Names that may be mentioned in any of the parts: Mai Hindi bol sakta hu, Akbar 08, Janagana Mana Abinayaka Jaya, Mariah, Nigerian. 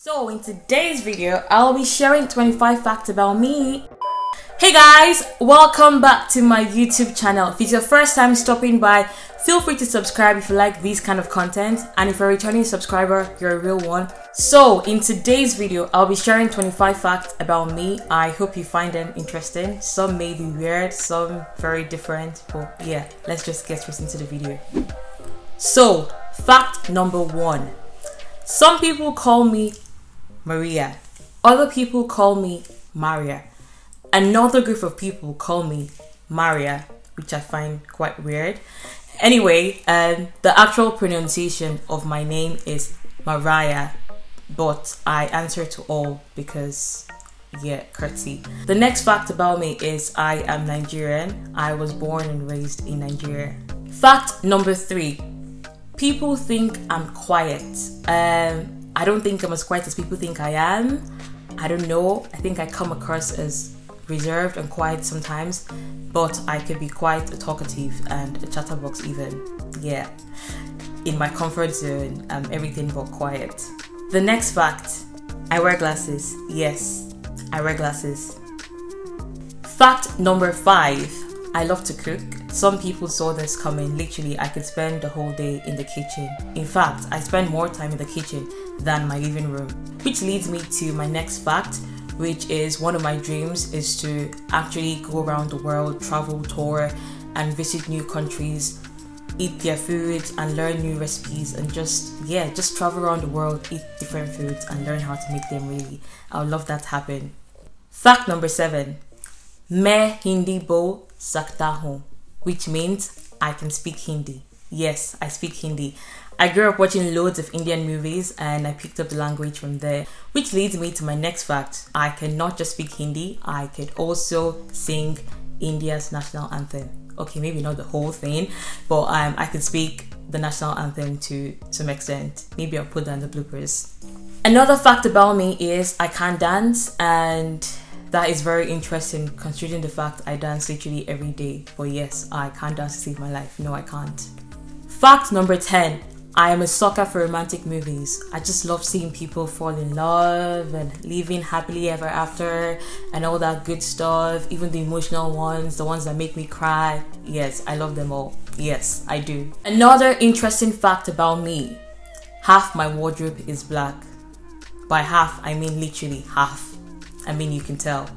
So in today's video, I'll be sharing 25 facts about me. Hey guys, welcome back to my YouTube channel. If it's your first time stopping by, feel free to subscribe if you like these kind of content, and if you're a returning subscriber, you're a real one. So in today's video, I'll be sharing 25 facts about me. I hope you find them interesting. Some may be weird, some very different, but yeah, let's just get straight into the video. So fact number one, some people call me Mariah, other people call me Mariah, another group of people call me Mariah, which I find quite weird. Anyway, the actual pronunciation of my name is Mariah, but I answer to all because yeah, courtesy. The next fact about me is I am Nigerian. I was born and raised in Nigeria. Fact number three, people think I'm quiet. I don't think I'm as quiet as people think I am. I don't know. I think I come across as reserved and quiet sometimes, but I could be quite a talkative and a chatterbox even. Yeah, in my comfort zone, I'm everything but quiet. The next fact, I wear glasses. Yes, I wear glasses. Fact number five, I love to cook. Some people saw this coming. Literally, I could spend the whole day in the kitchen. In fact, I spend more time in the kitchen than my living room, which leads me to my next fact, which is one of my dreams is to actually go around the world, travel, tour, and visit new countries, eat their foods and learn new recipes, and just travel around the world, eat different foods and learn how to make them. Really, I would love that to happen. Fact number seven, Mai Hindi bol sakta hu, which means I can speak Hindi. Yes, I speak Hindi. I grew up watching loads of Indian movies and I picked up the language from there, which leads me to my next fact. I can not just speak Hindi, I could also sing India's national anthem. Okay, maybe not the whole thing, but I could speak the national anthem to some extent. Maybe I'll put down the bloopers. Another fact about me is I can dance, and that is very interesting considering the fact I dance literally every day. But yes, I can't dance to save my life. No, I can't. Fact number 10. I am a sucker for romantic movies. I just love seeing people fall in love and living happily ever after and all that good stuff, even the emotional ones, the ones that make me cry. Yes, I love them all. Yes, I do. Another interesting fact about me, half my wardrobe is black. By half, I mean literally half. I mean, you can tell.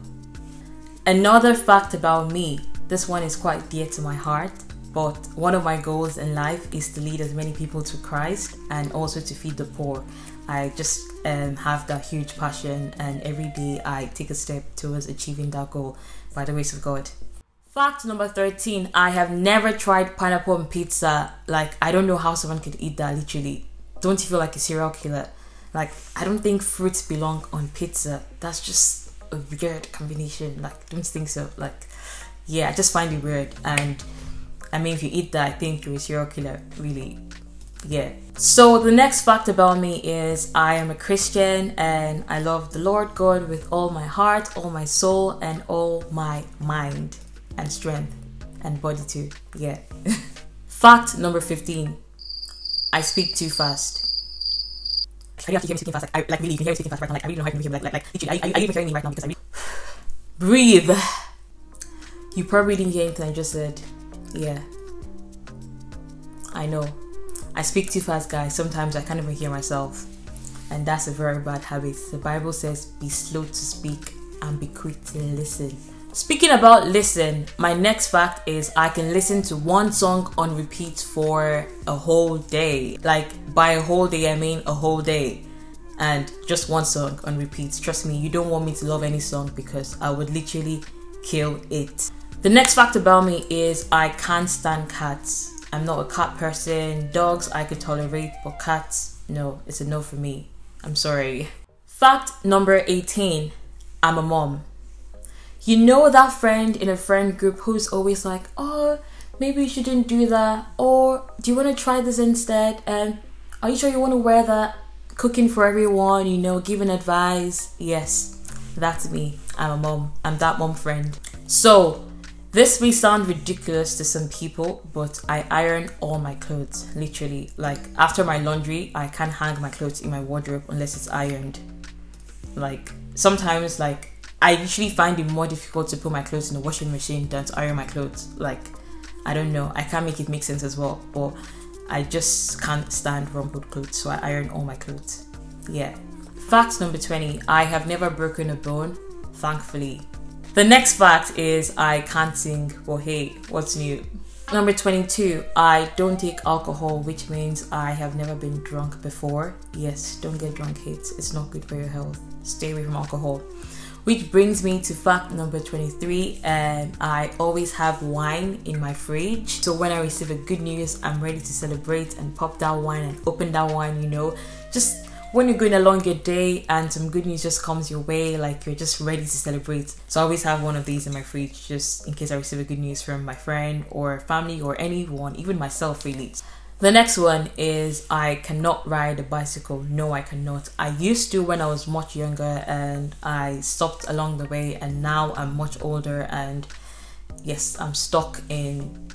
Another fact about me, this one is quite dear to my heart, but one of my goals in life is to lead as many people to Christ and also to feed the poor. I just have that huge passion, and every day I take a step towards achieving that goal by the grace of God. Fact number 13, I have never tried pineapple on pizza. Like, I don't know how someone could eat that, literally. Don't you feel like a serial killer? Like, I don't think fruits belong on pizza. That's just a weird combination. Like, don't think so. Like, yeah, I just find it weird. And I mean, if you eat that, I think you're a serial killer, really. Yeah. So the next fact about me is I am a Christian and I love the Lord God with all my heart, all my soul, and all my mind and strength and body too. Yeah. Fact number 15, I speak too fast. I have to hear me speaking fast. Like, really, you can hear me speaking fast right now. Like, I really don't know how to hear me. Like, literally, are you even hearing me right now? Because I really... Breathe. You probably didn't hear anything I just said. Yeah. I know. I speak too fast, guys. Sometimes I can't even hear myself. And that's a very bad habit. The Bible says, be slow to speak and be quick to listen. Speaking about listen, my next fact is I can listen to one song on repeat for a whole day. Like, by a whole day, I mean a whole day. And just one song on repeat. Trust me, you don't want me to love any song because I would literally kill it. The next fact about me is I can't stand cats. I'm not a cat person. Dogs I could tolerate, but cats, no, it's a no for me. I'm sorry. Fact number 18, I'm a mom. You know that friend in a friend group who's always like, oh, maybe you shouldn't do that, or do you want to try this instead, and are you sure you want to wear that, cooking for everyone, you know, giving advice. Yes, that's me. I'm a mom. I'm that mom friend. So this may sound ridiculous to some people, but I iron all my clothes, literally. Like, after my laundry, I can't hang my clothes in my wardrobe unless it's ironed. Like sometimes, like I usually find it more difficult to put my clothes in the washing machine than to iron my clothes. Like, I don't know, I can't make it make sense as well, but I just can't stand rumpled clothes, so I iron all my clothes. Yeah. Fact number 20, I have never broken a bone, thankfully. The next fact is I can't sing, but hey, what's new? Number 22, I don't take alcohol, which means I have never been drunk before. Yes, don't get drunk, kids. It's not good for your health. Stay away from alcohol. Which brings me to fact number 23, and I always have wine in my fridge. So when I receive a good news, I'm ready to celebrate and pop that wine and open that wine, you know. Just when you're going along your day and some good news just comes your way, like you're just ready to celebrate. So I always have one of these in my fridge just in case I receive a good news from my friend or family or anyone, even myself really. The next one is I cannot ride a bicycle. No, I cannot. I used to when I was much younger and I stopped along the way, and now I'm much older and yes, I'm stuck in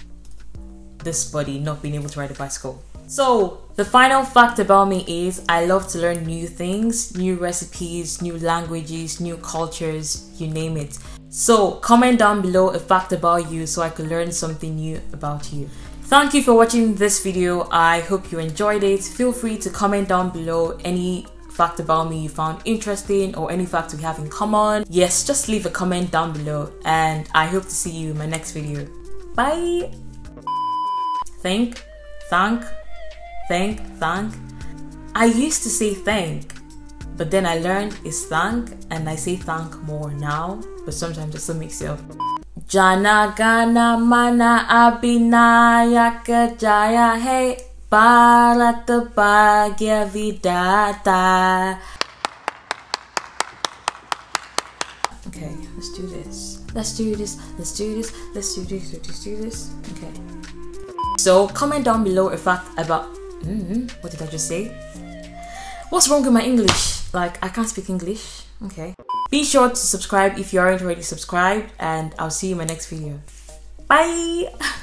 this body not being able to ride a bicycle. So the final fact about me is I love to learn new things, new recipes, new languages, new cultures, you name it. So comment down below a fact about you so I could learn something new about you. Thank you for watching this video. I hope you enjoyed it. Feel free to comment down below any fact about me you found interesting or any fact we have in common. Yes, just leave a comment down below and I hope to see you in my next video. Bye. Thank. I used to say thank, but then I learned it's thank, and I say thank more now, but sometimes I still mix it up. Janagana Mana Abinayaka Jaya, hey, Bharat Bhagya Vidata. Okay, let's do this. Let's do this. Okay. So comment down below a fact about what did I just say? What's wrong with my English? Like, I can't speak English. Okay. Be sure to subscribe if you aren't already subscribed, and I'll see you in my next video. Bye!